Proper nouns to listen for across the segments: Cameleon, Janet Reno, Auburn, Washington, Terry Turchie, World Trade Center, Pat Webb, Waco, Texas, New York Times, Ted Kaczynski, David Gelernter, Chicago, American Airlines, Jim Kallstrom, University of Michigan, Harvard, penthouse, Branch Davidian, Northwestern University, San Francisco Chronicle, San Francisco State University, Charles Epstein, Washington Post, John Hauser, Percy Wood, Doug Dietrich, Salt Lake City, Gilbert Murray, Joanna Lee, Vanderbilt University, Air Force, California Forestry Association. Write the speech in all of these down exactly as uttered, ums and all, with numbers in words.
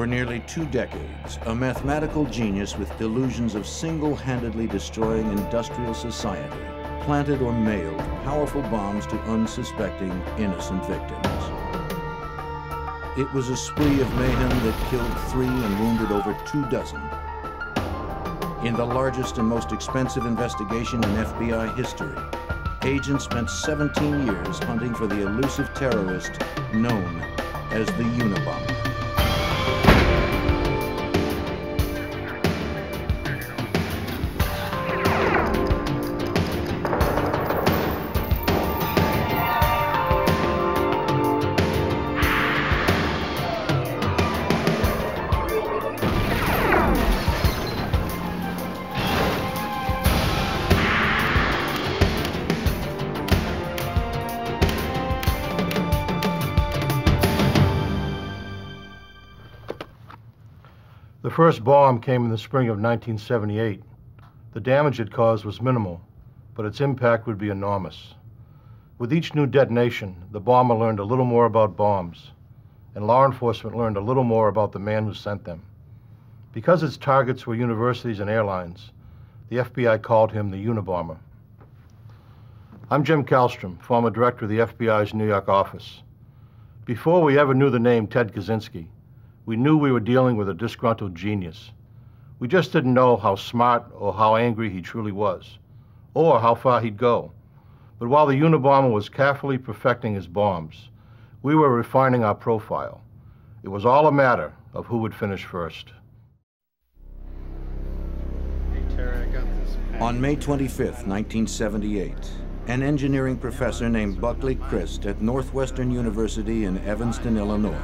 For nearly two decades, a mathematical genius with delusions of single-handedly destroying industrial society planted or mailed powerful bombs to unsuspecting, innocent victims. It was a spree of mayhem that killed three and wounded over two dozen. In the largest and most expensive investigation in F B I history, agents spent seventeen years hunting for the elusive terrorist known as the Unabomber. The first bomb came in the spring of nineteen seventy-eight. The damage it caused was minimal, but its impact would be enormous. With each new detonation, the bomber learned a little more about bombs, and law enforcement learned a little more about the man who sent them. Because its targets were universities and airlines, the F B I called him the Unabomber. I'm Jim Kallstrom, former director of the F B I's New York office. Before we ever knew the name Ted Kaczynski, we knew we were dealing with a disgruntled genius. We just didn't know how smart or how angry he truly was, or how far he'd go. But while the Unabomber was carefully perfecting his bombs, we were refining our profile. It was all a matter of who would finish first. On May twenty-fifth, nineteen seventy-eight, an engineering professor named Buckley Crist at Northwestern University in Evanston, Illinois,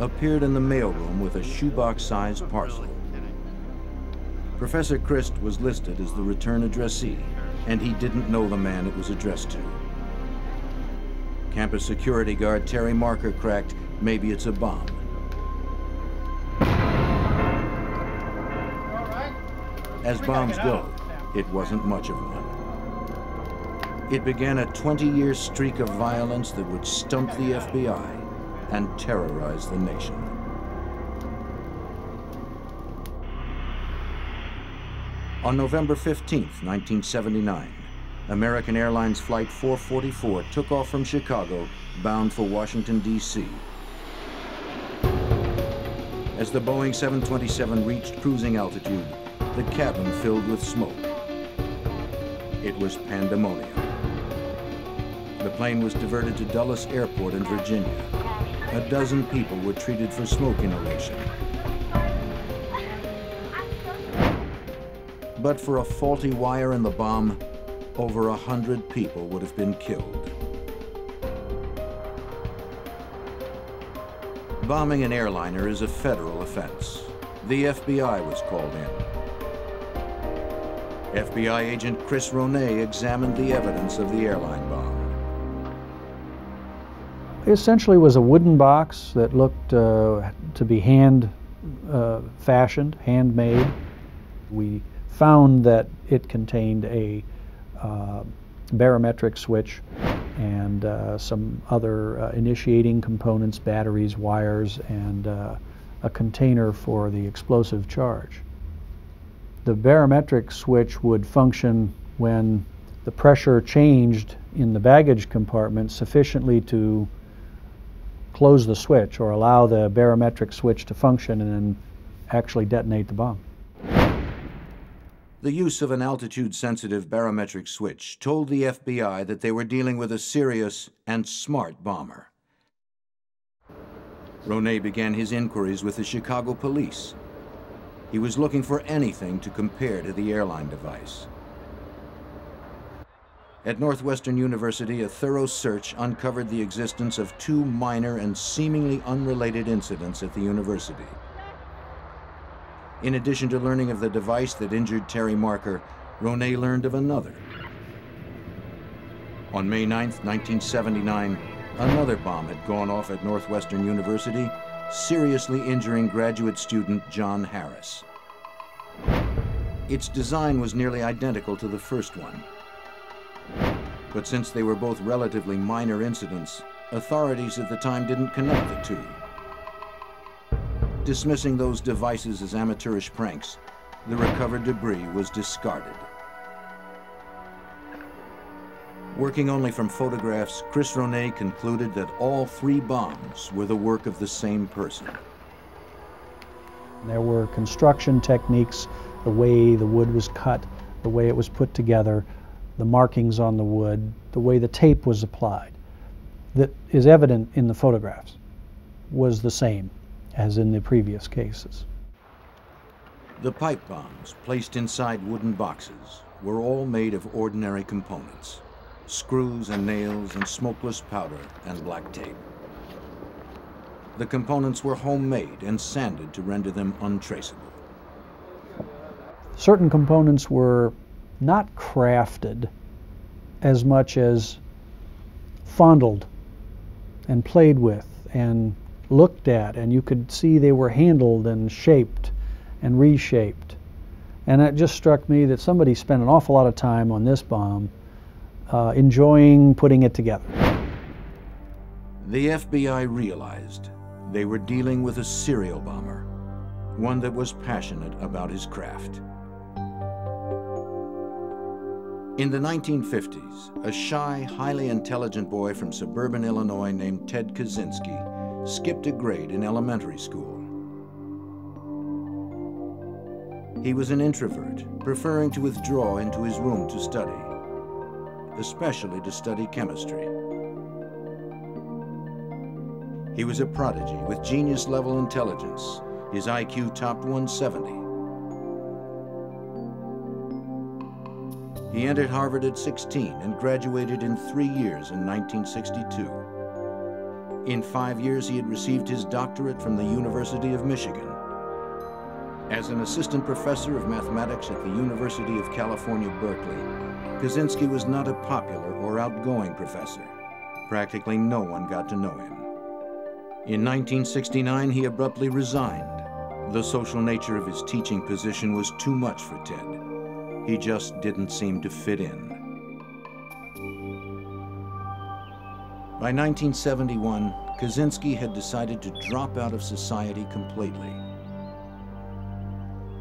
appeared in the mailroom with a shoebox-sized parcel. Professor Crist was listed as the return addressee, and he didn't know the man it was addressed to. Campus security guard Terry Marker cracked, "Maybe it's a bomb." As bombs go, it wasn't much of one. It began a twenty-year streak of violence that would stump the F B I and terrorize the nation. On November fifteenth, nineteen seventy-nine, American Airlines Flight four forty-four took off from Chicago, bound for Washington, D C. As the Boeing seven twenty-seven reached cruising altitude, the cabin filled with smoke. It was pandemonium. The plane was diverted to Dulles Airport in Virginia. A dozen people were treated for smoke inhalation. But for a faulty wire in the bomb, over a hundred people would have been killed. Bombing an airliner is a federal offense. The F B I was called in. F B I agent Chris Ronay examined the evidence of the airline bomb. It essentially was a wooden box that looked uh, to be hand uh, fashioned, handmade. We found that it contained a uh, barometric switch and uh, some other uh, initiating components, batteries, wires, and uh, a container for the explosive charge. The barometric switch would function when the pressure changed in the baggage compartment sufficiently to close the switch or allow the barometric switch to function and then actually detonate the bomb. The use of an altitude-sensitive barometric switch told the F B I that they were dealing with a serious and smart bomber. Ronay began his inquiries with the Chicago police. He was looking for anything to compare to the airline device. At Northwestern University, a thorough search uncovered the existence of two minor and seemingly unrelated incidents at the university. In addition to learning of the device that injured Terry Marker, Ronay learned of another. On May ninth, nineteen seventy-nine, another bomb had gone off at Northwestern University, seriously injuring graduate student John Harris. Its design was nearly identical to the first one. But since they were both relatively minor incidents, authorities at the time didn't connect the two. dismissing those devices as amateurish pranks, the recovered debris was discarded. Working only from photographs, Chris Ronay concluded that all three bombs were the work of the same person. There were construction techniques, the way the wood was cut, the way it was put together, the markings on the wood, the way the tape was applied, that is evident in the photographs, was the same as in the previous cases. The pipe bombs placed inside wooden boxes were all made of ordinary components, screws and nails and smokeless powder and black tape. The components were homemade and sanded to render them untraceable. Certain components were not crafted as much as fondled and played with and looked at, and you could see they were handled and shaped and reshaped. And it just struck me that somebody spent an awful lot of time on this bomb uh, enjoying putting it together. The F B I realized they were dealing with a serial bomber, one that was passionate about his craft. In the nineteen fifties, a shy, highly intelligent boy from suburban Illinois named Ted Kaczynski skipped a grade in elementary school. He was an introvert, preferring to withdraw into his room to study, especially to study chemistry. He was a prodigy with genius-level intelligence. His I Q topped one seventy. He entered Harvard at sixteen and graduated in three years in nineteen sixty-two. In five years, he had received his doctorate from the University of Michigan. As an assistant professor of mathematics at the University of California, Berkeley, Kaczynski was not a popular or outgoing professor. Practically no one got to know him. In nineteen sixty-nine, he abruptly resigned. The social nature of his teaching position was too much for Ted. He just didn't seem to fit in. By nineteen seventy-one, Kaczynski had decided to drop out of society completely.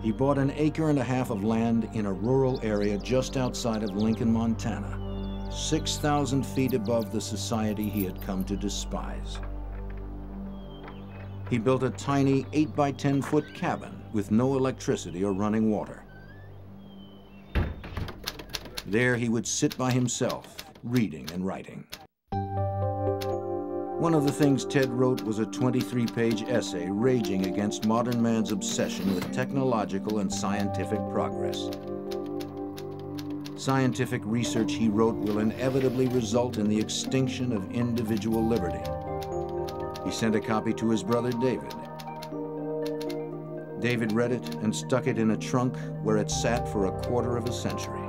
He bought an acre and a half of land in a rural area just outside of Lincoln, Montana, six thousand feet above the society he had come to despise. He built a tiny eight by ten foot cabin with no electricity or running water. There he would sit by himself, reading and writing. One of the things Ted wrote was a twenty-three page essay raging against modern man's obsession with technological and scientific progress. Scientific research, he wrote, will inevitably result in the extinction of individual liberty. He sent a copy to his brother David. David read it and stuck it in a trunk where it sat for a quarter of a century.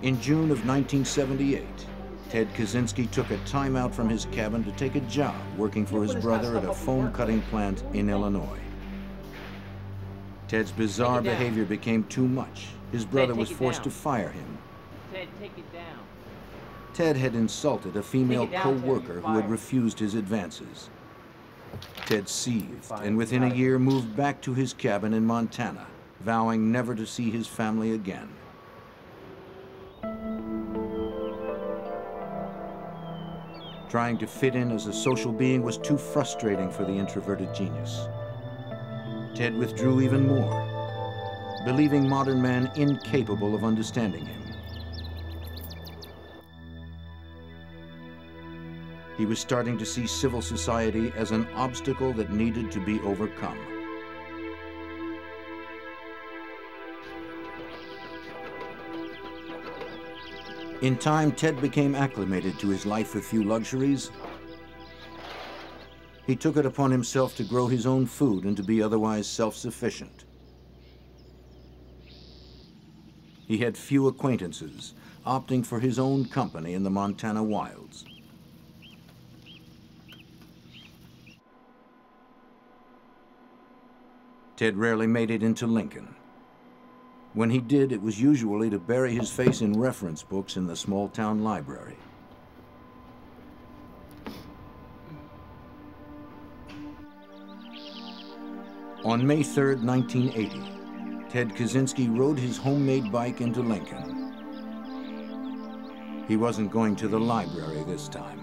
In June of nineteen seventy-eight, Ted Kaczynski took a time out from his cabin to take a job working for his brother at a foam cutting plant in Illinois. Ted's bizarre behavior became too much. His brother was forced to fire him. Ted, take it down. Ted had insulted a female co-worker who had refused his advances. Ted seethed and within a year moved back to his cabin in Montana, vowing never to see his family again. Trying to fit in as a social being was too frustrating for the introverted genius. Ted withdrew even more, believing modern man incapable of understanding him. He was starting to see civil society as an obstacle that needed to be overcome. In time, Ted became acclimated to his life with few luxuries. He took it upon himself to grow his own food and to be otherwise self-sufficient. He had few acquaintances, opting for his own company in the Montana wilds. Ted rarely made it into Lincoln. When he did, it was usually to bury his face in reference books in the small town library. On May third, nineteen eighty, Ted Kaczynski rode his homemade bike into Lincoln. He wasn't going to the library this time.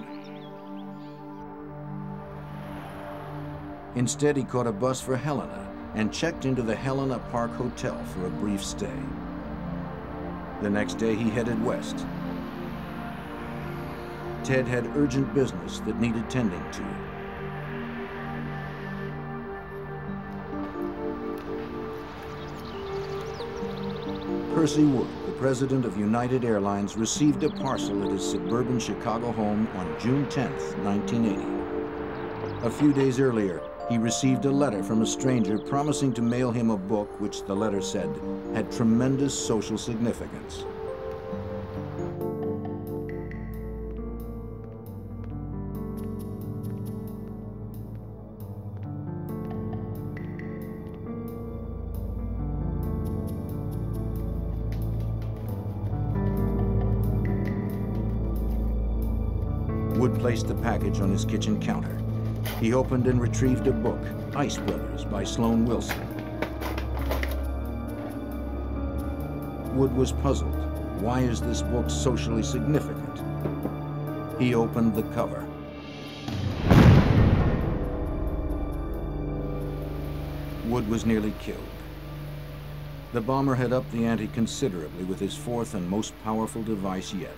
Instead, he caught a bus for Helena and checked into the Helena Park Hotel for a brief stay. The next day, he headed west. Ted had urgent business that needed tending to. Percy Wood, the president of United Airlines, received a parcel at his suburban Chicago home on June tenth, nineteen eighty. A few days earlier, he received a letter from a stranger promising to mail him a book which, the letter said, had tremendous social significance. Wood placed the package on his kitchen counter. He opened and retrieved a book, Ice Brothers by Sloane Wilson. Wood was puzzled. Why is this book socially significant? He opened the cover. Wood was nearly killed. The bomber had upped the ante considerably with his fourth and most powerful device yet.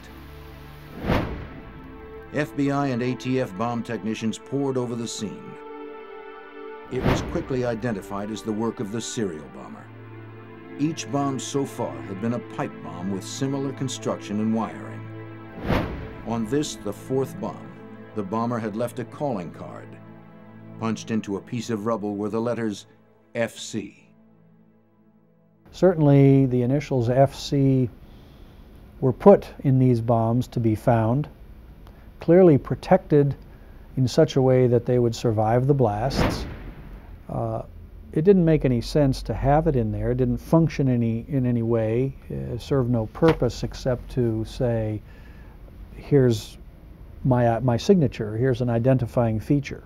F B I and A T F bomb technicians poured over the scene. It was quickly identified as the work of the serial bomber. Each bomb so far had been a pipe bomb with similar construction and wiring. On this, the fourth bomb, the bomber had left a calling card, punched into a piece of rubble were the letters F C. Certainly, the initials F C were put in these bombs to be found, clearly protected in such a way that they would survive the blasts. Uh, it didn't make any sense to have it in there. It didn't function any, in any way. It served no purpose except to say, here's my, uh, my signature, here's an identifying feature.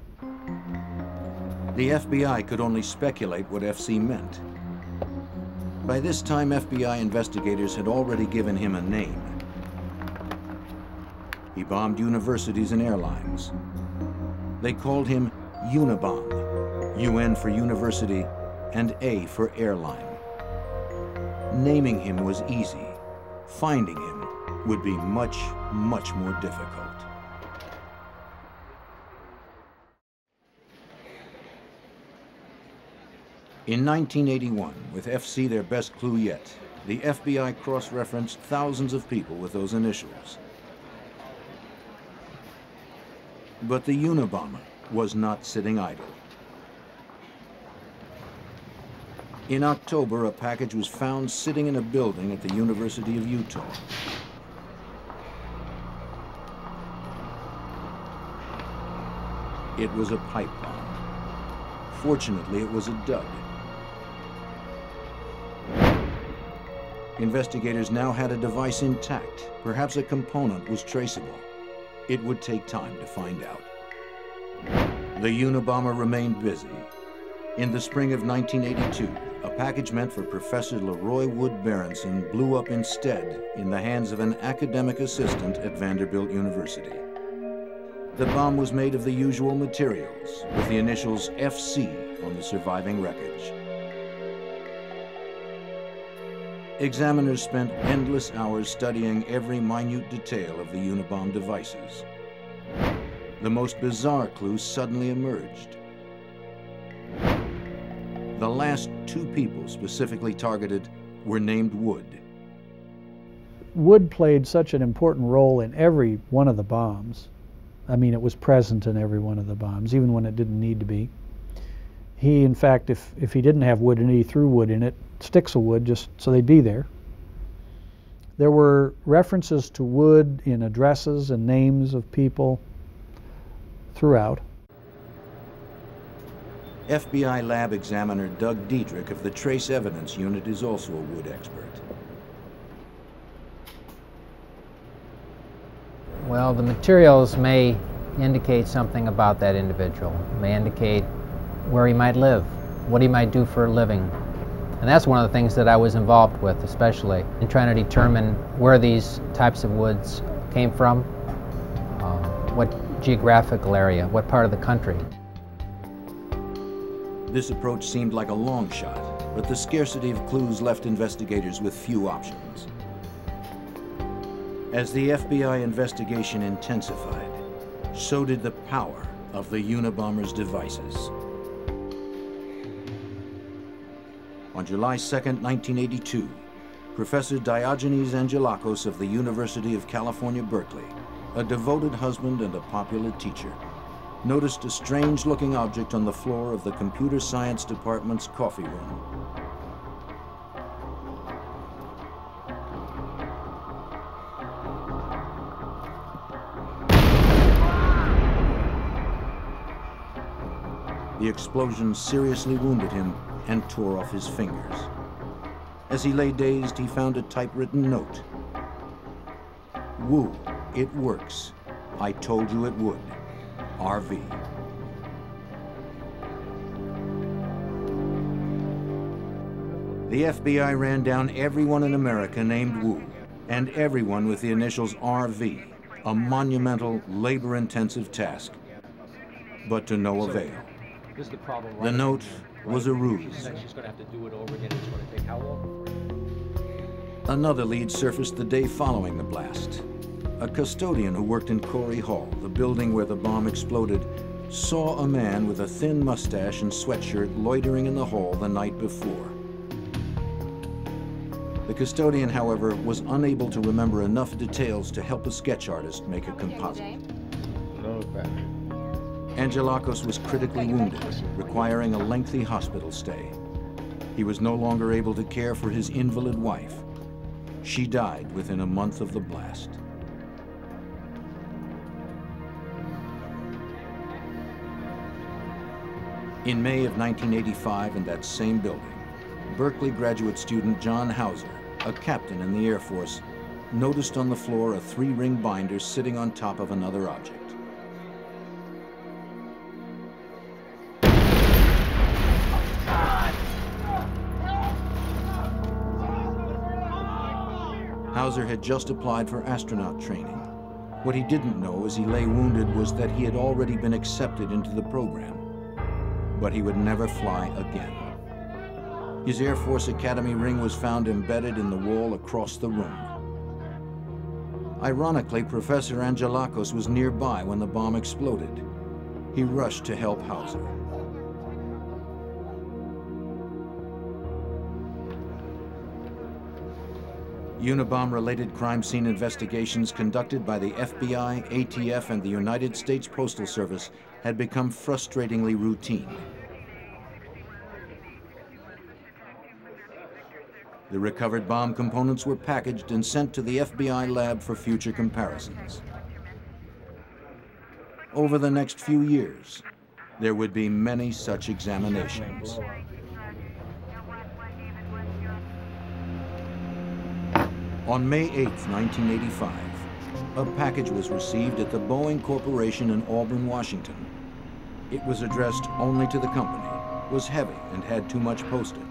The F B I could only speculate what F C meant. By this time, F B I investigators had already given him a name. He bombed universities and airlines. They called him Unabomb, U N for university and A for airline. Naming him was easy. Finding him would be much, much more difficult. In nineteen eighty-one, with F C their best clue yet, the F B I cross-referenced thousands of people with those initials. But the Unabomber was not sitting idle. In October, a package was found sitting in a building at the University of Utah. It was a pipe bomb. Fortunately, it was a dud. Investigators now had a device intact. Perhaps a component was traceable. It would take time to find out. The Unabomber remained busy. In the spring of nineteen eighty-two, a package meant for Professor Leroy Wood Berenson blew up instead in the hands of an academic assistant at Vanderbilt University. The bomb was made of the usual materials, with the initials F C on the surviving wreckage. Examiners spent endless hours studying every minute detail of the Unabomb devices. The most bizarre clue suddenly emerged. The last two people specifically targeted were named Wood. Wood played such an important role in every one of the bombs. I mean, it was present in every one of the bombs, even when it didn't need to be. He, in fact, if, if he didn't have wood in it, he threw wood in it, sticks of wood, just so they'd be there. There were references to wood in addresses and names of people throughout. F B I lab examiner Doug Dietrich of the Trace Evidence Unit is also a wood expert. Well, the materials may indicate something about that individual, may indicate where he might live, what he might do for a living. And that's one of the things that I was involved with, especially in trying to determine where these types of woods came from, uh, what geographical area, what part of the country. This approach seemed like a long shot, but the scarcity of clues left investigators with few options. As the F B I investigation intensified, so did the power of the Unabomber's devices. On July second, nineteen eighty-two, Professor Diogenes Angelakos of the University of California, Berkeley, a devoted husband and a popular teacher, noticed a strange-looking object on the floor of the computer science department's coffee room. The explosion seriously wounded him and tore off his fingers. As he lay dazed, he found a typewritten note. Wu, it works. I told you it would. R V. The F B I ran down everyone in America named Wu and everyone with the initials R V, a monumental, labor-intensive task, but to no avail. The note was a ruse. Another lead surfaced the day following the blast. A custodian who worked in Corey Hall, the building where the bomb exploded, saw a man with a thin mustache and sweatshirt loitering in the hall the night before. The custodian, however, was unable to remember enough details to help a sketch artist make a composite. Angelakos was critically wounded, requiring a lengthy hospital stay. He was no longer able to care for his invalid wife. She died within a month of the blast. In May of nineteen eighty-five, in that same building, Berkeley graduate student John Hauser, a captain in the Air Force, noticed on the floor a three-ring binder sitting on top of another object. Hauser had just applied for astronaut training. What he didn't know as he lay wounded was that he had already been accepted into the program, but he would never fly again. His Air Force Academy ring was found embedded in the wall across the room. Ironically, Professor Angelakos was nearby when the bomb exploded. He rushed to help Hauser. Unabomb-related crime scene investigations conducted by the F B I, A T F, and the United States Postal Service had become frustratingly routine. The recovered bomb components were packaged and sent to the F B I lab for future comparisons. Over the next few years, there would be many such examinations. On May eighth, nineteen eighty-five, a package was received at the Boeing Corporation in Auburn, Washington. It was addressed only to the company, was heavy, and had too much postage.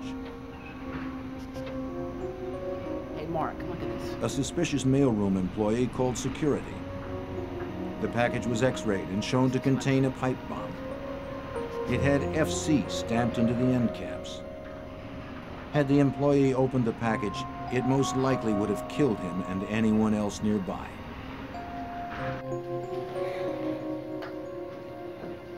Hey, Mark, look at this. A suspicious mailroom employee called security. The package was X-rayed and shown to contain a pipe bomb. It had F C stamped into the end caps. Had the employee opened the package, it most likely would have killed him and anyone else nearby.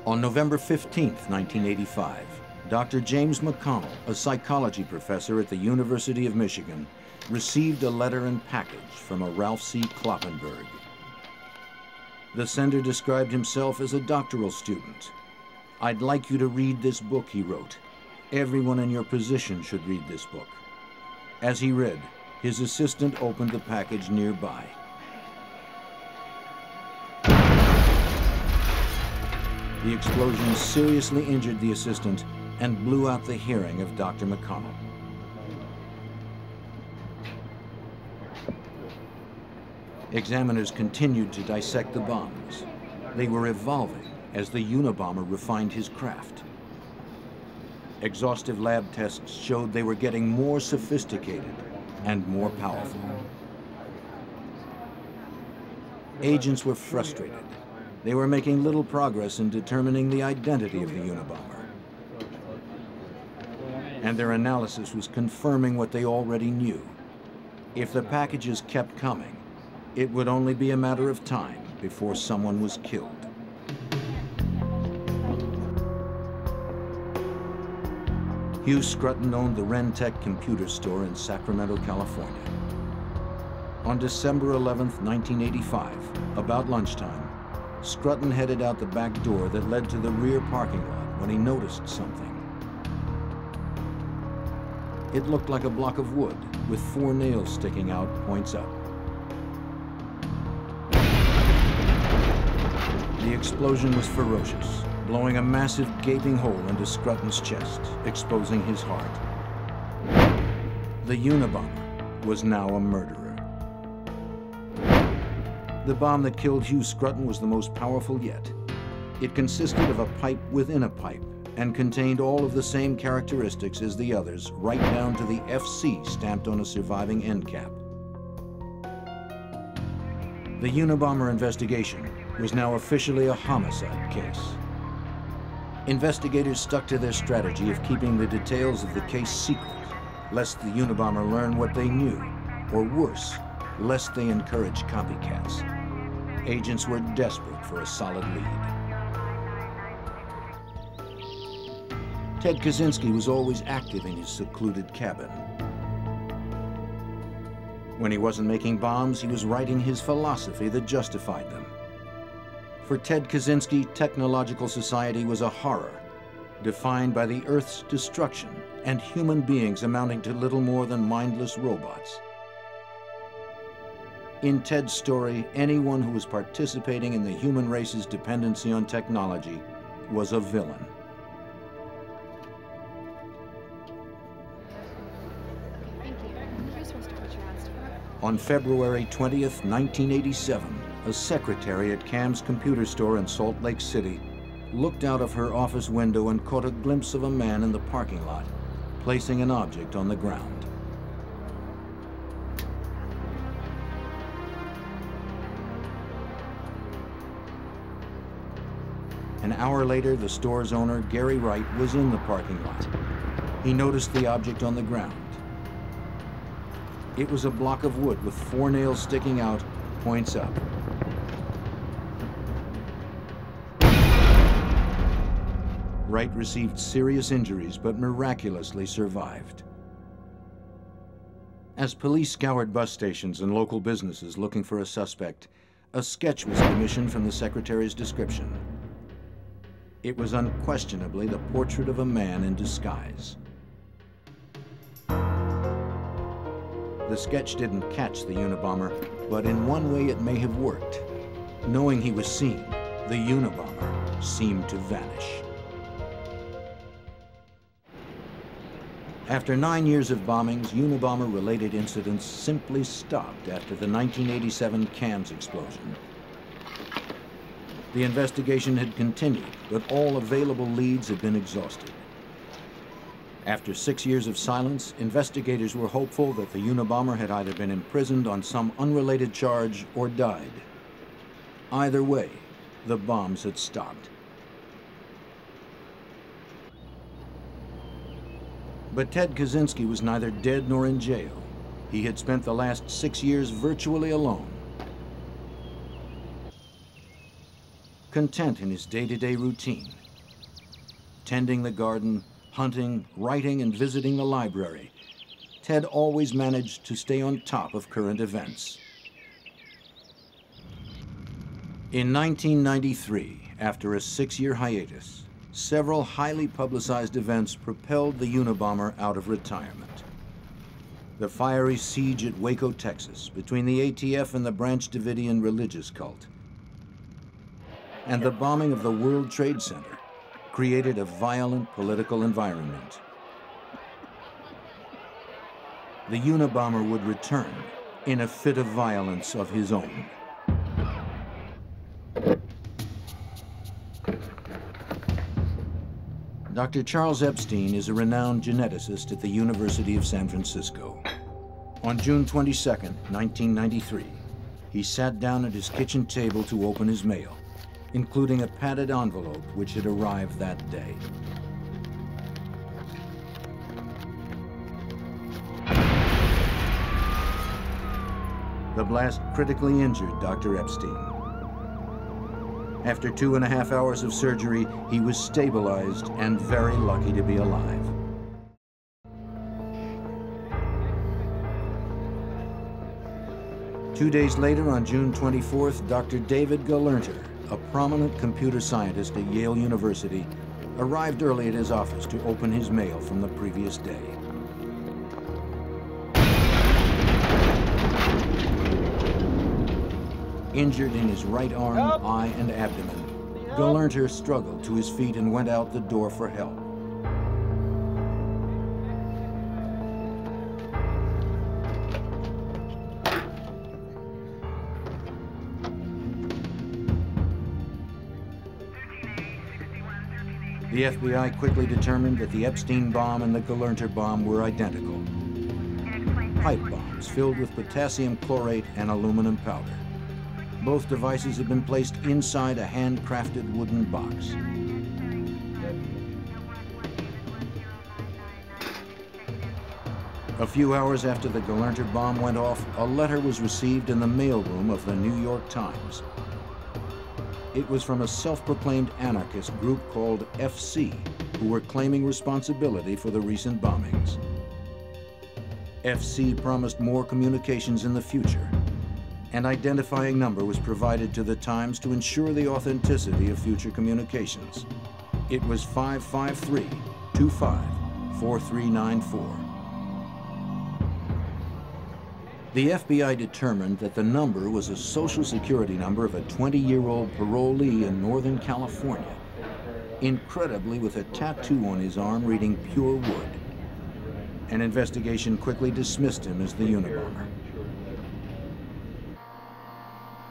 On November fifteenth, nineteen eighty-five, Doctor James McConnell, a psychology professor at the University of Michigan, received a letter and package from a Ralph C. Kloppenberg. The sender described himself as a doctoral student. "I'd like you to read this book," he wrote. "Everyone in your position should read this book." As he read, his assistant opened the package nearby. The explosion seriously injured the assistant and blew out the hearing of Doctor McConnell. Examiners continued to dissect the bombs. They were evolving as the Unabomber refined his craft. Exhaustive lab tests showed they were getting more sophisticated and more powerful. Agents were frustrated. They were making little progress in determining the identity of the Unabomber. And their analysis was confirming what they already knew. If the packages kept coming, it would only be a matter of time before someone was killed. Hugh Scrutton owned the Rentech computer store in Sacramento, California. On December eleventh, nineteen eighty-five, about lunchtime, Scrutton headed out the back door that led to the rear parking lot when he noticed something. It looked like a block of wood with four nails sticking out, points up. The explosion was ferocious, blowing a massive gaping hole into Scrutton's chest, exposing his heart. The Unabomber was now a murderer. The bomb that killed Hugh Scrutton was the most powerful yet. It consisted of a pipe within a pipe and contained all of the same characteristics as the others, right down to the F C stamped on a surviving end cap. The Unabomber investigation was now officially a homicide case. Investigators stuck to their strategy of keeping the details of the case secret, lest the Unabomber learn what they knew, or worse, lest they encourage copycats. Agents were desperate for a solid lead. Ted Kaczynski was always active in his secluded cabin. When he wasn't making bombs, he was writing his philosophy that justified them. For Ted Kaczynski, technological society was a horror, defined by the Earth's destruction and human beings amounting to little more than mindless robots. In Ted's story, anyone who was participating in the human race's dependency on technology was a villain. Thank you. You're supposed to put your hands to work. On February twentieth, nineteen eighty-seven, a secretary at Cam's computer store in Salt Lake City looked out of her office window and caught a glimpse of a man in the parking lot, placing an object on the ground. An hour later, the store's owner, Gary Wright, was in the parking lot. He noticed the object on the ground. It was a block of wood with four nails sticking out, points up. Wright received serious injuries, but miraculously survived. As police scoured bus stations and local businesses looking for a suspect, a sketch was commissioned from the secretary's description. It was unquestionably the portrait of a man in disguise. The sketch didn't catch the Unabomber, but in one way it may have worked. Knowing he was seen, the Unabomber seemed to vanish. After nine years of bombings, Unabomber-related incidents simply stopped after the nineteen eighty-seven CAMS explosion. The investigation had continued, but all available leads had been exhausted. After six years of silence, investigators were hopeful that the Unabomber had either been imprisoned on some unrelated charge or died. Either way, the bombs had stopped. But Ted Kaczynski was neither dead nor in jail. He had spent the last six years virtually alone, content in his day-to-day routine, tending the garden, hunting, writing, and visiting the library. Ted always managed to stay on top of current events. In nineteen ninety-three, after a six-year hiatus, several highly publicized events propelled the Unabomber out of retirement. The fiery siege at Waco, Texas, between the A T F and the Branch Davidian religious cult, and the bombing of the World Trade Center created a violent political environment. The Unabomber would return in a fit of violence of his own. Doctor Charles Epstein is a renowned geneticist at the University of San Francisco. On June twenty-second, nineteen ninety-three, he sat down at his kitchen table to open his mail, including a padded envelope which had arrived that day. The blast critically injured Doctor Epstein. After two and a half hours of surgery, he was stabilized and very lucky to be alive. Two days later, on June twenty-fourth, Doctor David Gelernter, a prominent computer scientist at Yale University, arrived early at his office to open his mail from the previous day. Injured in his right arm, help. eye, and abdomen, Gelernter struggled to his feet and went out the door for help. The F B I quickly determined that the Epstein bomb and the Gelernter bomb were identical. Pipe bombs filled with potassium chlorate and aluminum powder. Both devices had been placed inside a handcrafted wooden box. A few hours after the Gelernter bomb went off, a letter was received in the mailroom of the New York Times. It was from a self-proclaimed anarchist group called F C, who were claiming responsibility for the recent bombings. F C promised more communications in the future. An identifying number was provided to the Times to ensure the authenticity of future communications. It was five five three, two five, four three nine four. The F B I determined that the number was a social security number of a twenty-year-old parolee in Northern California, incredibly with a tattoo on his arm reading Pure Wood. An investigation quickly dismissed him as the Unabomber.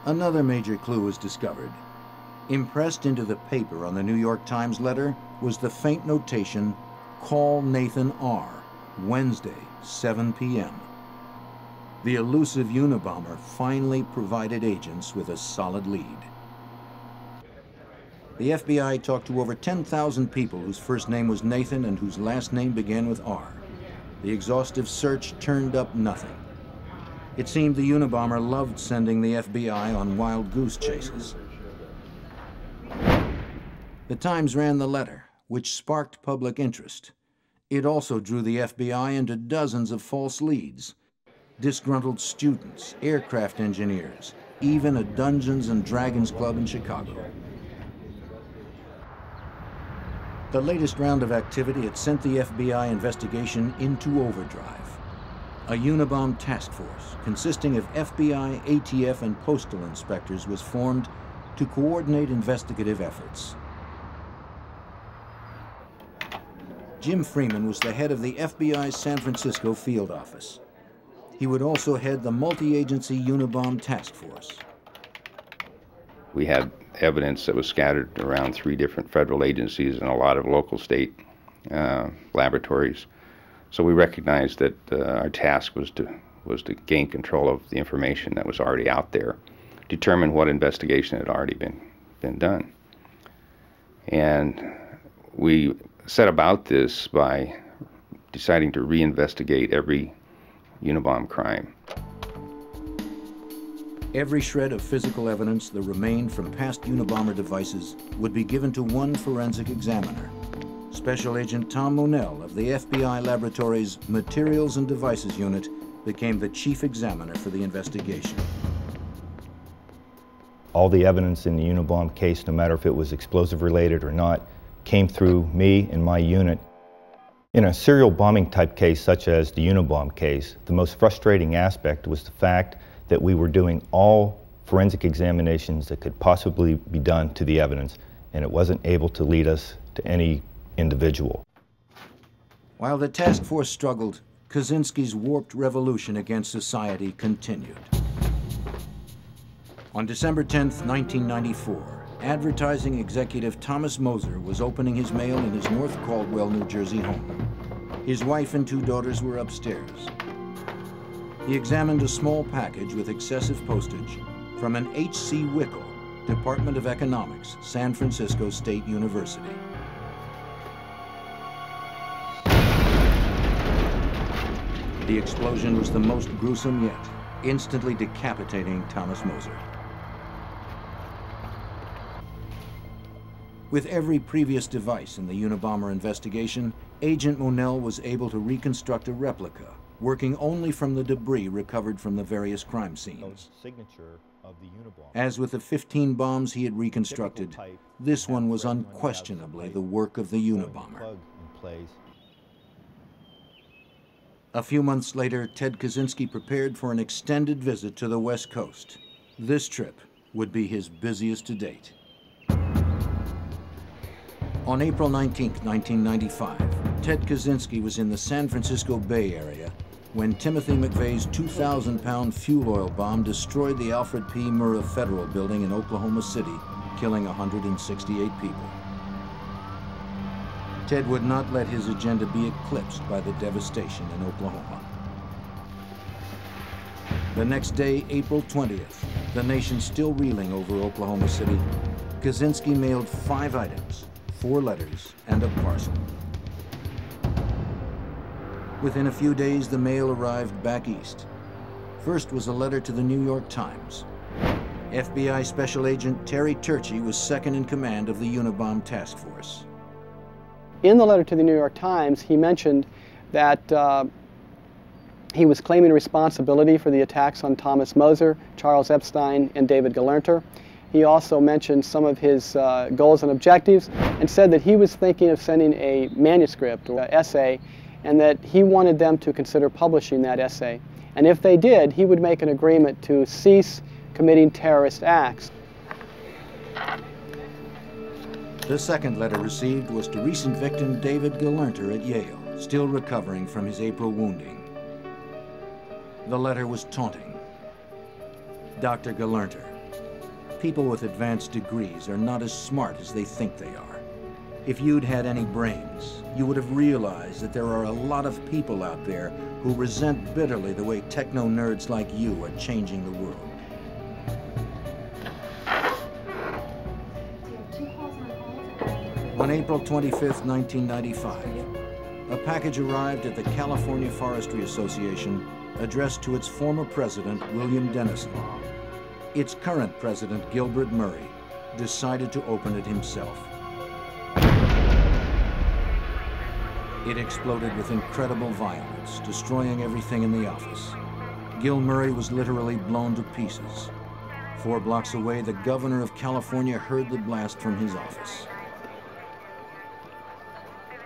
Another major clue was discovered. Impressed into the paper on the New York Times letter was the faint notation, "Call Nathan R. Wednesday, seven p m" The elusive Unabomber finally provided agents with a solid lead. The F B I talked to over ten thousand people whose first name was Nathan and whose last name began with R. The exhaustive search turned up nothing. It seemed the Unabomber loved sending the F B I on wild goose chases. The Times ran the letter, which sparked public interest. It also drew the F B I into dozens of false leads. Disgruntled students, aircraft engineers, even a Dungeons and Dragons club in Chicago. The latest round of activity had sent the F B I investigation into overdrive. A Unabomb task force consisting of F B I, A T F, and postal inspectors was formed to coordinate investigative efforts. Jim Freeman was the head of the F B I's San Francisco field office. He would also head the multi-agency Unabomb task force. We had evidence that was scattered around three different federal agencies and a lot of local state uh, laboratories. So we recognized that uh, our task was to, was to gain control of the information that was already out there, determine what investigation had already been, been done. And we set about this by deciding to reinvestigate every Unabomb crime. Every shred of physical evidence that remained from past Unabomber devices would be given to one forensic examiner. Special Agent Tom Monell of the F B I Laboratory's Materials and Devices Unit became the chief examiner for the investigation. All the evidence in the Unabomb case, no matter if it was explosive related or not, came through me and my unit. In a serial bombing type case such as the Unabomb case, the most frustrating aspect was the fact that we were doing all forensic examinations that could possibly be done to the evidence, and it wasn't able to lead us to any individual. While the task force struggled, Kaczynski's warped revolution against society continued. On December tenth, nineteen ninety-four, advertising executive Thomas Mosser was opening his mail in his North Caldwell, New Jersey home. His wife and two daughters were upstairs. He examined a small package with excessive postage from an H C Wickel, Department of Economics, San Francisco State University. The explosion was the most gruesome yet, instantly decapitating Thomas Mosser. With every previous device in the Unabomber investigation, Agent Monell was able to reconstruct a replica, working only from the debris recovered from the various crime scenes. As with the fifteen bombs he had reconstructed, this one was unquestionably the work of the Unabomber. A few months later, Ted Kaczynski prepared for an extended visit to the West Coast. This trip would be his busiest to date. On April nineteenth, nineteen ninety-five, Ted Kaczynski was in the San Francisco Bay Area when Timothy McVeigh's two thousand pound fuel oil bomb destroyed the Alfred P. Murrah Federal Building in Oklahoma City, killing one hundred sixty-eight people. Ted would not let his agenda be eclipsed by the devastation in Oklahoma. The next day, April twentieth, the nation still reeling over Oklahoma City, Kaczynski mailed five items, four letters, and a parcel. Within a few days, the mail arrived back east. First was a letter to the New York Times. F B I Special Agent Terry Turchie was second in command of the Unabomb Task Force. In the letter to the New York Times, he mentioned that uh, he was claiming responsibility for the attacks on Thomas Mosser, Charles Epstein, and David Gelernter. He also mentioned some of his uh, goals and objectives and said that he was thinking of sending a manuscript or an essay, and that he wanted them to consider publishing that essay. And if they did, he would make an agreement to cease committing terrorist acts. The second letter received was to recent victim David Gelernter at Yale, still recovering from his April wounding. The letter was taunting. Doctor Gelernter, people with advanced degrees are not as smart as they think they are. If you'd had any brains, you would have realized that there are a lot of people out there who resent bitterly the way techno-nerds like you are changing the world. On April twenty-fifth, nineteen ninety-five, a package arrived at the California Forestry Association addressed to its former president, William Dennison. Its current president, Gilbert Murray, decided to open it himself. It exploded with incredible violence, destroying everything in the office. Gil Murray was literally blown to pieces. Four blocks away, the governor of California heard the blast from his office.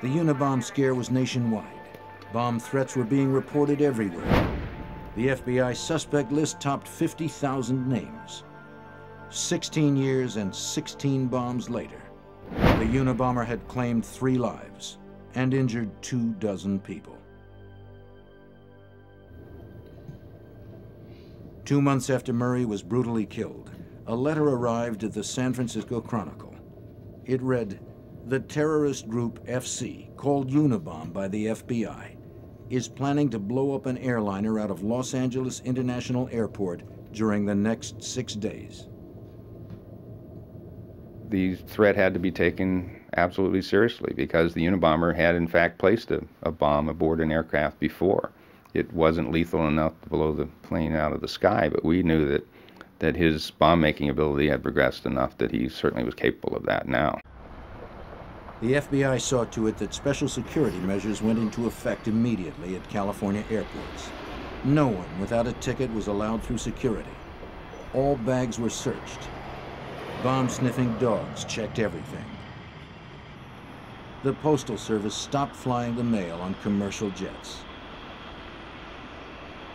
The Unabomb scare was nationwide. Bomb threats were being reported everywhere. The F B I suspect list topped fifty thousand names. sixteen years and sixteen bombs later, the Unabomber had claimed three lives and injured two dozen people. Two months after Murray was brutally killed, a letter arrived at the San Francisco Chronicle. It read, "The terrorist group F C, called Unabomb by the F B I, is planning to blow up an airliner out of Los Angeles International Airport during the next six days." The threat had to be taken absolutely seriously because the Unabomber had in fact placed a, a bomb aboard an aircraft before. It wasn't lethal enough to blow the plane out of the sky, but we knew that, that his bomb-making ability had progressed enough that he certainly was capable of that now. The F B I saw to it that special security measures went into effect immediately at California airports. No one without a ticket was allowed through security. All bags were searched. Bomb-sniffing dogs checked everything. The Postal Service stopped flying the mail on commercial jets.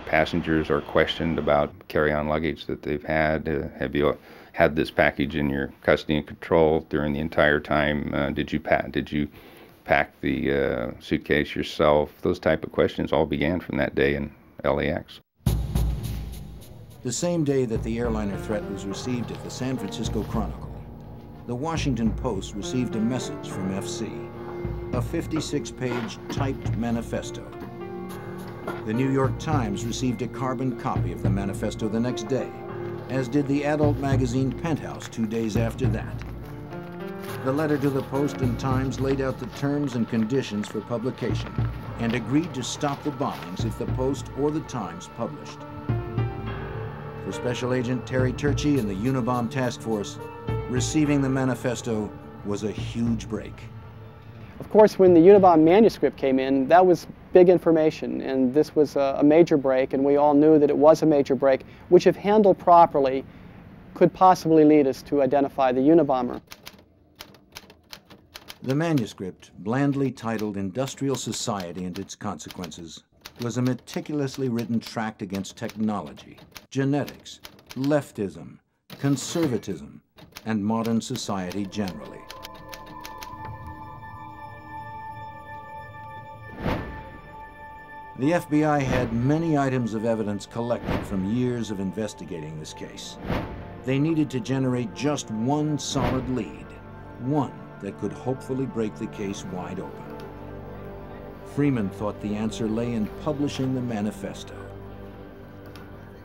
Passengers are questioned about carry-on luggage that they've had. Uh, have you had this package in your custody and control during the entire time? Uh, did you pack? Did you pack the uh, suitcase yourself? Those type of questions all began from that day in L A X. The same day that the airliner threat was received at the San Francisco Chronicle, the Washington Post received a message from F C, a fifty-six page typed manifesto. The New York Times received a carbon copy of the manifesto the next day, as did the adult magazine Penthouse two days after that. The letter to the Post and Times laid out the terms and conditions for publication and agreed to stop the bombings if the Post or the Times published. For Special Agent Terry Turchie and the Unabomb Task Force, receiving the manifesto was a huge break. Of course, when the Unabomb manuscript came in, that was big information, and this was a major break, and we all knew that it was a major break, which, if handled properly, could possibly lead us to identify the Unabomber. The manuscript, blandly titled Industrial Society and Its Consequences, was a meticulously written tract against technology, genetics, leftism, conservatism, and modern society generally. The F B I had many items of evidence collected from years of investigating this case. They needed to generate just one solid lead, one that could hopefully break the case wide open. Freeman thought the answer lay in publishing the manifesto.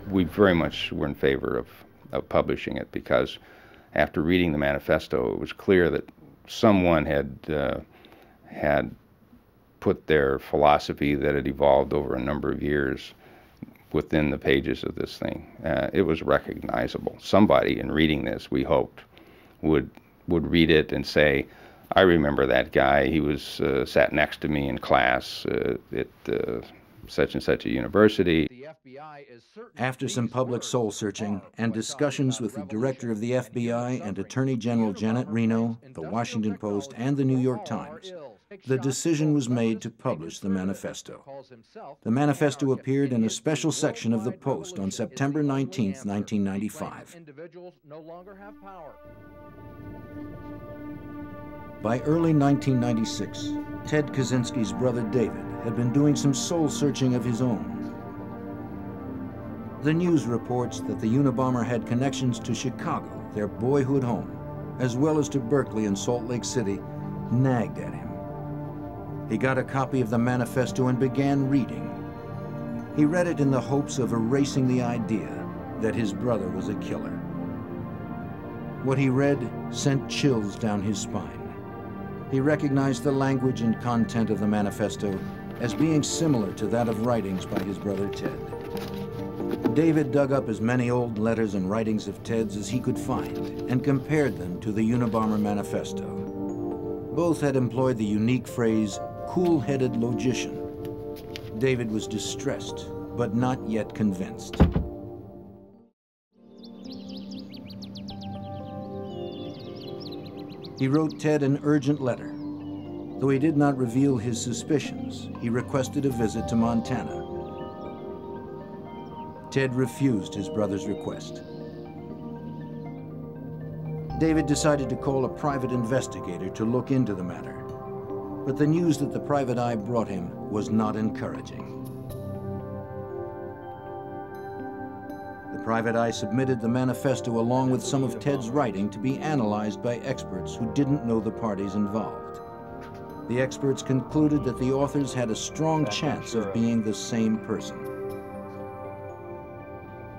We very much were in favor of, of publishing it, because after reading the manifesto, it was clear that someone had, uh, had put their philosophy that had evolved over a number of years within the pages of this thing. Uh, it was recognizable. Somebody, in reading this, we hoped, would, would read it and say, I remember that guy. He was uh, sat next to me in class uh, at uh, such and such a university. After some public soul searching and discussions with the director of the F B I and Attorney General Janet Reno, the Washington Post, and the New York Times, the decision was made to publish the manifesto. The manifesto appeared in a special section of the Post on September nineteenth, nineteen ninety-five. By early nineteen ninety-six, Ted Kaczynski's brother David had been doing some soul searching of his own. The news reports that the Unabomber had connections to Chicago, their boyhood home, as well as to Berkeley and Salt Lake City, nagged at him. He got a copy of the manifesto and began reading. He read it in the hopes of erasing the idea that his brother was a killer. What he read sent chills down his spine. He recognized the language and content of the manifesto as being similar to that of writings by his brother Ted. David dug up as many old letters and writings of Ted's as he could find and compared them to the Unabomber manifesto. Both had employed the unique phrase, cool-headed logician. David was distressed, but not yet convinced. He wrote Ted an urgent letter. Though he did not reveal his suspicions, he requested a visit to Montana. Ted refused his brother's request. David decided to call a private investigator to look into the matter, but the news that the private eye brought him was not encouraging. The private eye submitted the manifesto along with some of Ted's writing to be analyzed by experts who didn't know the parties involved. The experts concluded that the authors had a strong chance of being the same person.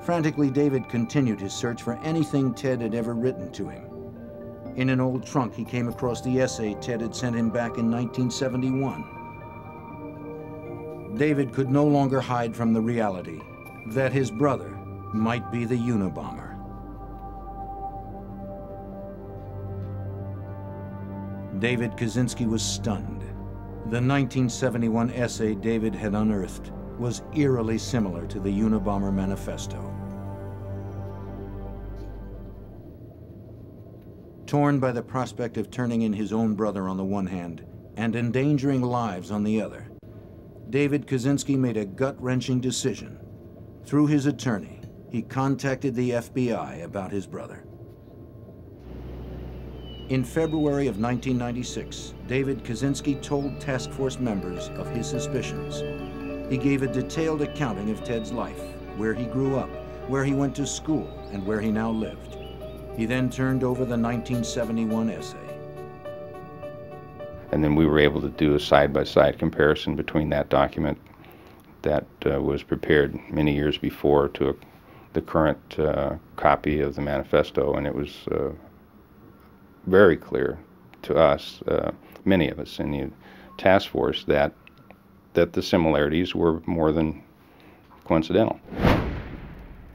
Frantically, David continued his search for anything Ted had ever written to him. In an old trunk, he came across the essay Ted had sent him back in nineteen seventy-one. David could no longer hide from the reality that his brother might be the Unabomber. David Kaczynski was stunned. The nineteen seventy-one essay David had unearthed was eerily similar to the Unabomber manifesto. Torn by the prospect of turning in his own brother on the one hand and endangering lives on the other, David Kaczynski made a gut-wrenching decision. Through his attorney, he contacted the F B I about his brother. In February of nineteen ninety-six, David Kaczynski told task force members of his suspicions. He gave a detailed accounting of Ted's life, where he grew up, where he went to school, and where he now lived. He then turned over the nineteen seventy-one essay. And then we were able to do a side-by-side comparison between that document that uh, was prepared many years before to a, the current uh, copy of the manifesto, and it was uh, very clear to us, uh, many of us in the task force, that that the similarities were more than coincidental.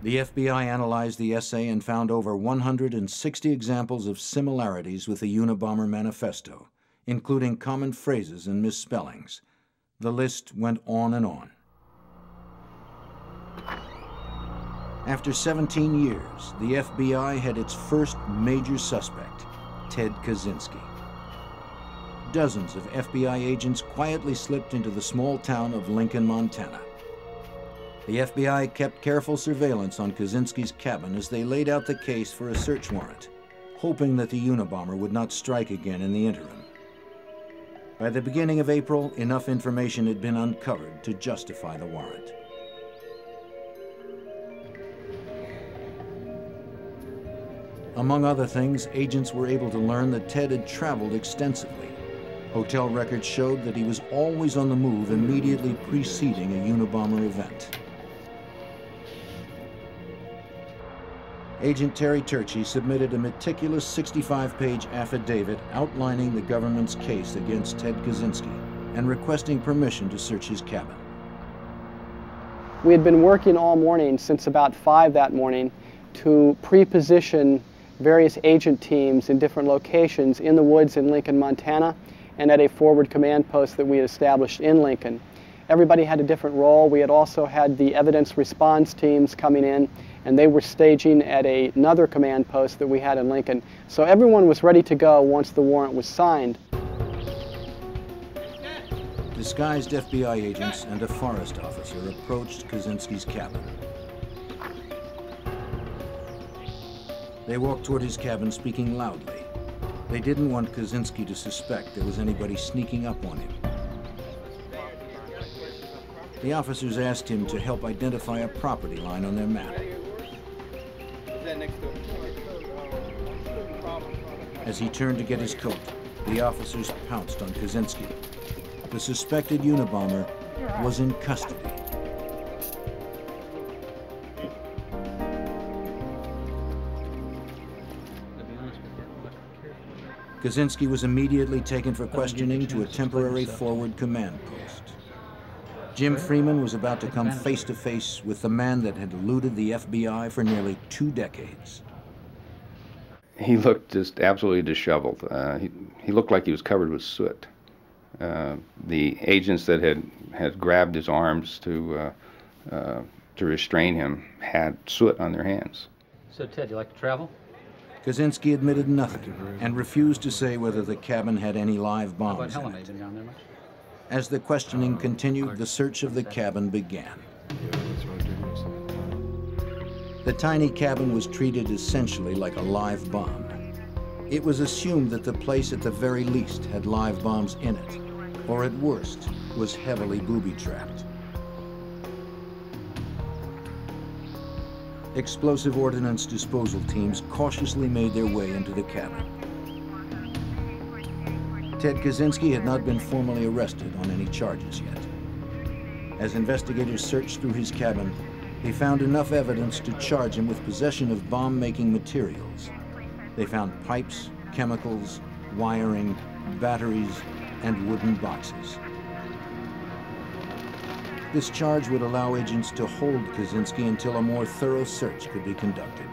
The F B I analyzed the essay and found over one hundred sixty examples of similarities with the Unabomber Manifesto, including common phrases and misspellings. The list went on and on. After seventeen years, the F B I had its first major suspect, Ted Kaczynski. Dozens of F B I agents quietly slipped into the small town of Lincoln, Montana. The F B I kept careful surveillance on Kaczynski's cabin as they laid out the case for a search warrant, hoping that the Unabomber would not strike again in the interim. By the beginning of April, enough information had been uncovered to justify the warrant. Among other things, agents were able to learn that Ted had traveled extensively. Hotel records showed that he was always on the move immediately preceding a Unabomber event. Agent Terry Turchie submitted a meticulous sixty-five page affidavit outlining the government's case against Ted Kaczynski and requesting permission to search his cabin. We had been working all morning since about five that morning to pre-position various agent teams in different locations in the woods in Lincoln, Montana, and at a forward command post that we had established in Lincoln. Everybody had a different role. We had also had the evidence response teams coming in, and they were staging at a, another command post that we had in Lincoln. So everyone was ready to go once the warrant was signed. Disguised F B I agents and a forest officer approached Kaczynski's cabin. They walked toward his cabin, speaking loudly. They didn't want Kaczynski to suspect there was anybody sneaking up on him. The officers asked him to help identify a property line on their map. As he turned to get his coat, the officers pounced on Kaczynski. The suspected Unabomber was in custody. Kaczynski was immediately taken for questioning to a temporary forward command post. Jim Freeman was about to come face to face with the man that had eluded the F B I for nearly two decades. He looked just absolutely disheveled. Uh, he, he looked like he was covered with soot. Uh, the agents that had, had grabbed his arms to, uh, uh, to restrain him had soot on their hands. So, Ted, you like to travel? Kaczynski admitted nothing and refused to say whether the cabin had any live bombs in it. As the questioning continued, the search of the cabin began. The tiny cabin was treated essentially like a live bomb. It was assumed that the place at the very least had live bombs in it, or at worst, was heavily booby-trapped. Explosive ordnance disposal teams cautiously made their way into the cabin. Ted Kaczynski had not been formally arrested on any charges yet. As investigators searched through his cabin, they found enough evidence to charge him with possession of bomb-making materials. They found pipes, chemicals, wiring, batteries, and wooden boxes. This charge would allow agents to hold Kaczynski until a more thorough search could be conducted.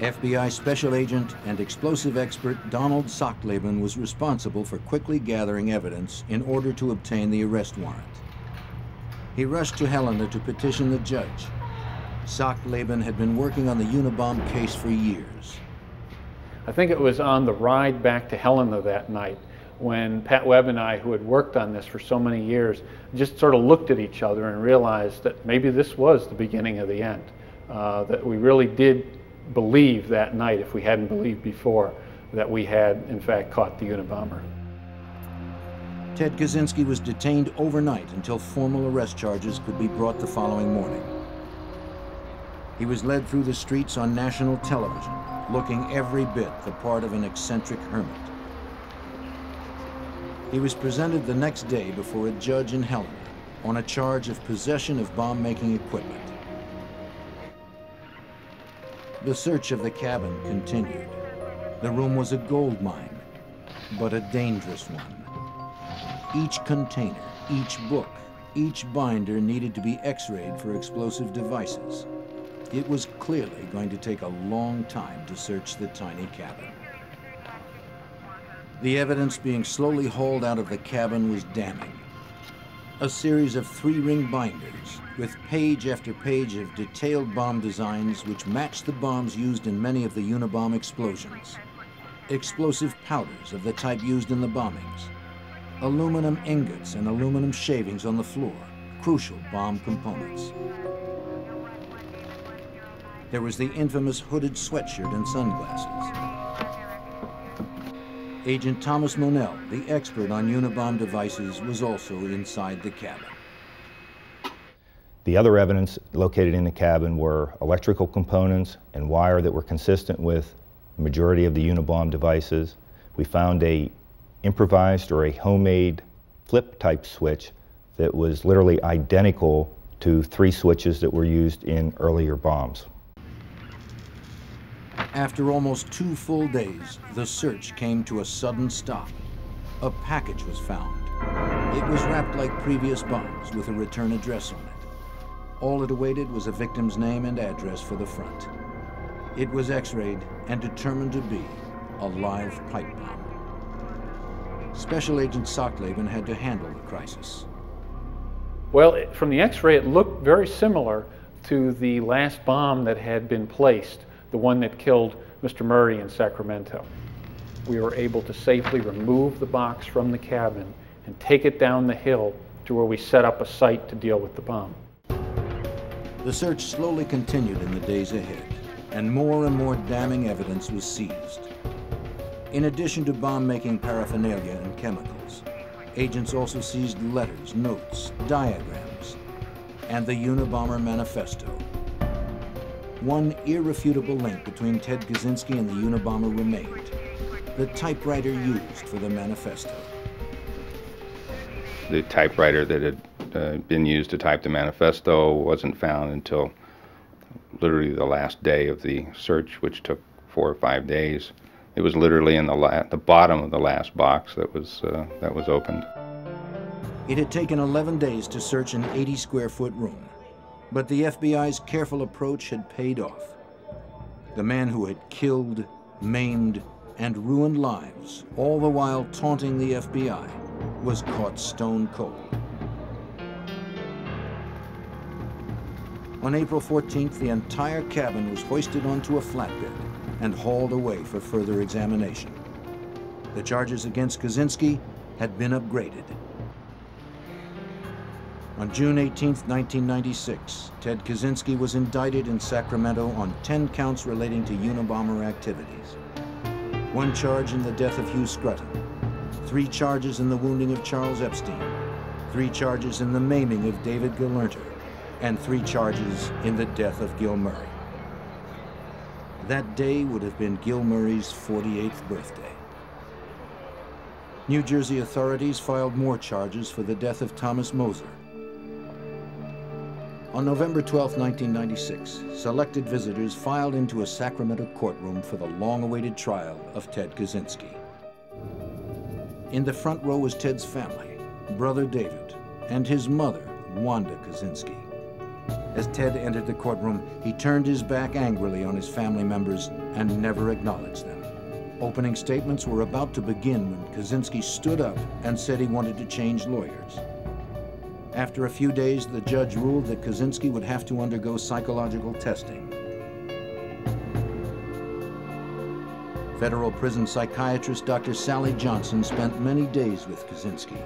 F B I special agent and explosive expert Donald Sachtleben was responsible for quickly gathering evidence in order to obtain the arrest warrant. He rushed to Helena to petition the judge. Sachtleben had been working on the Unabomb case for years. I think it was on the ride back to Helena that night when Pat Webb and I, who had worked on this for so many years, just sort of looked at each other and realized that maybe this was the beginning of the end, uh, that we really did believe that night, if we hadn't believed before, that we had, in fact, caught the Unabomber. Ted Kaczynski was detained overnight until formal arrest charges could be brought the following morning. He was led through the streets on national television, looking every bit the part of an eccentric hermit. He was presented the next day before a judge in Helena on a charge of possession of bomb-making equipment. The search of the cabin continued. The room was a gold mine, but a dangerous one. Each container, each book, each binder needed to be x-rayed for explosive devices. It was clearly going to take a long time to search the tiny cabin. The evidence being slowly hauled out of the cabin was damning. A series of three-ring binders with page after page of detailed bomb designs which matched the bombs used in many of the Unabomb explosions. Explosive powders of the type used in the bombings. Aluminum ingots and aluminum shavings on the floor, crucial bomb components. There was the infamous hooded sweatshirt and sunglasses. Agent Thomas Monell, the expert on Unabomb devices, was also inside the cabin. The other evidence located in the cabin were electrical components and wire that were consistent with the majority of the Unabomb devices. We found a improvised or a homemade flip type switch that was literally identical to three switches that were used in earlier bombs. After almost two full days, the search came to a sudden stop. A package was found. It was wrapped like previous bombs with a return address on it. All it awaited was a victim's name and address for the front. It was x-rayed and determined to be a live pipe bomb. Special Agent Sockleben had to handle the crisis. Well, from the x-ray, it looked very similar to the last bomb that had been placed, the one that killed Mister Murray in Sacramento. We were able to safely remove the box from the cabin and take it down the hill to where we set up a site to deal with the bomb. The search slowly continued in the days ahead, and more and more damning evidence was seized. In addition to bomb-making paraphernalia and chemicals, agents also seized letters, notes, diagrams, and the Unabomber manifesto. One irrefutable link between Ted Kaczynski and the Unabomber remained, the typewriter used for the manifesto. The typewriter that had uh, been used to type the manifesto wasn't found until literally the last day of the search, which took four or five days. It was literally in the, la the bottom of the last box that was, uh, that was opened. It had taken eleven days to search an eighty square foot room, but the F B I's careful approach had paid off. The man who had killed, maimed, and ruined lives, all the while taunting the F B I, was caught stone cold. On April fourteenth, the entire cabin was hoisted onto a flatbed and hauled away for further examination. The charges against Kaczynski had been upgraded. On June eighteenth, nineteen ninety-six, Ted Kaczynski was indicted in Sacramento on ten counts relating to Unabomber activities. One charge in the death of Hugh Scrutton, three charges in the wounding of Charles Epstein, three charges in the maiming of David Gelernter, and three charges in the death of Gil Murray. That day would have been Gil Murray's forty-eighth birthday. New Jersey authorities filed more charges for the death of Thomas Mosser. On November twelfth, nineteen ninety-six, selected visitors filed into a Sacramento courtroom for the long-awaited trial of Ted Kaczynski. In the front row was Ted's family, brother David, and his mother, Wanda Kaczynski. As Ted entered the courtroom, he turned his back angrily on his family members and never acknowledged them. Opening statements were about to begin when Kaczynski stood up and said he wanted to change lawyers. After a few days, the judge ruled that Kaczynski would have to undergo psychological testing. Federal prison psychiatrist Doctor Sally Johnson spent many days with Kaczynski.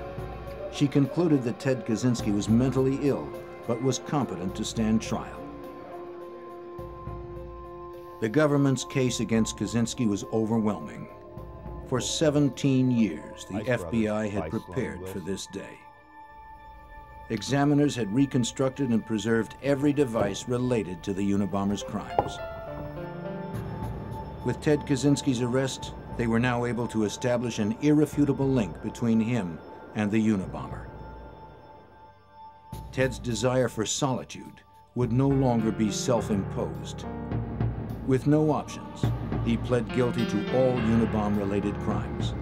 She concluded that Ted Kaczynski was mentally ill, but was competent to stand trial. The government's case against Kaczynski was overwhelming. For seventeen years, the F B I had prepared for this day. examiners had reconstructed and preserved every device related to the Unabomber's crimes. With Ted Kaczynski's arrest, they were now able to establish an irrefutable link between him and the Unabomber. Ted's desire for solitude would no longer be self-imposed. With no options, he pled guilty to all Unabomber-related crimes.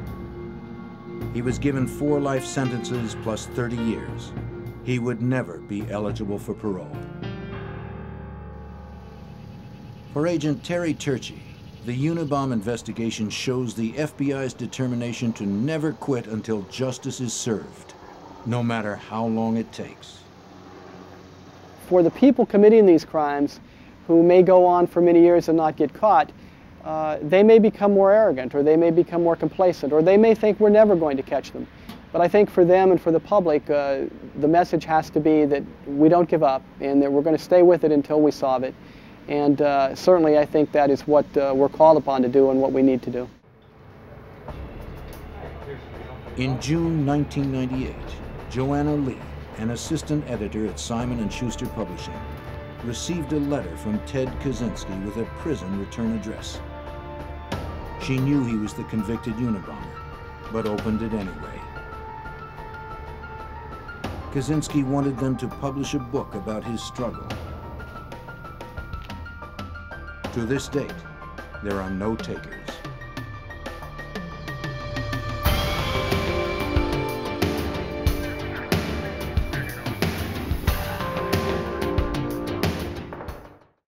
He was given four life sentences plus thirty years. He would never be eligible for parole. For Agent Terry Turchie, the Unabomber investigation shows the F B I's determination to never quit until justice is served, no matter how long it takes. For the people committing these crimes, who may go on for many years and not get caught, uh, they may become more arrogant, or they may become more complacent, or they may think we're never going to catch them. But I think for them and for the public, uh, the message has to be that we don't give up and that we're going to stay with it until we solve it. And uh, certainly I think that is what uh, we're called upon to do and what we need to do. In June nineteen ninety-eight, Joanna Lee, an assistant editor at Simon and Schuster Publishing, received a letter from Ted Kaczynski with a prison return address. She knew he was the convicted Unabomber, but opened it anyway. Kaczynski wanted them to publish a book about his struggle. To this date, there are no takers.